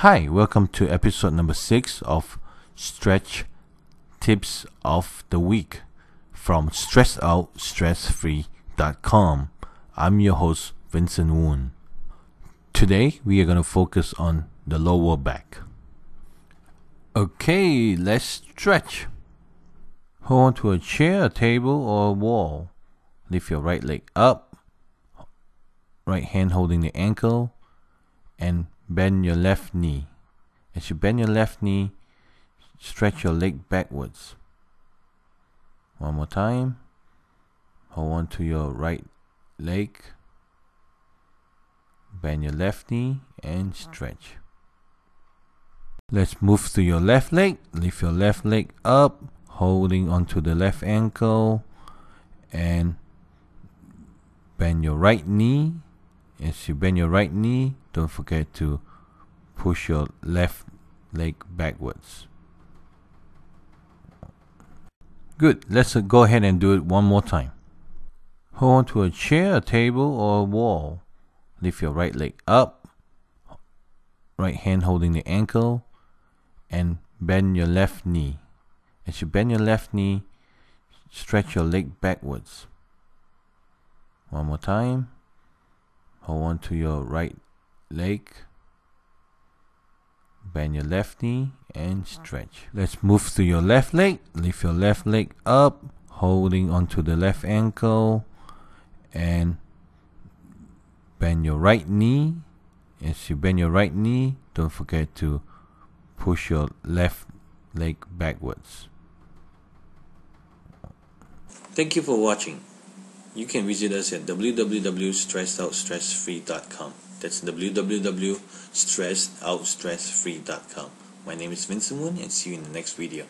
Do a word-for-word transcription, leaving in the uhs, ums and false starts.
Hi, welcome to episode number six of Stretch Tips of the Week from stressed out stress free dot com. I'm your host, Vincent Woon. Today, we are going to focus on the lower back. Okay, let's stretch. Hold on to a chair, a table, or a wall. Lift your right leg up, right hand holding the ankle, and bend your left knee. As you bend your left knee, stretch your leg backwards. One more time. Hold on to your right leg. Bend your left knee and stretch. Let's move to your left leg. Lift your left leg up, holding onto the left ankle, and bend your right knee. As you bend your right knee, don't forget to push your left leg backwards. Good. Let's go ahead and do it one more time. Hold on to a chair, a table, or a wall. Lift your right leg up, right hand holding the ankle, and bend your left knee. As you bend your left knee, stretch your leg backwards. One more time. Hold on to your right leg, bend your left knee and stretch. Let's move to your left leg. Lift your left leg up, holding onto the left ankle, and bend your right knee. As you bend your right knee, don't forget to push your left leg backwards. Thank you for watching. You can visit us at w w w dot stressed out stress free dot com. That's w w w dot stressed out stress free dot com. My name is Vincent Woon, and see you in the next video.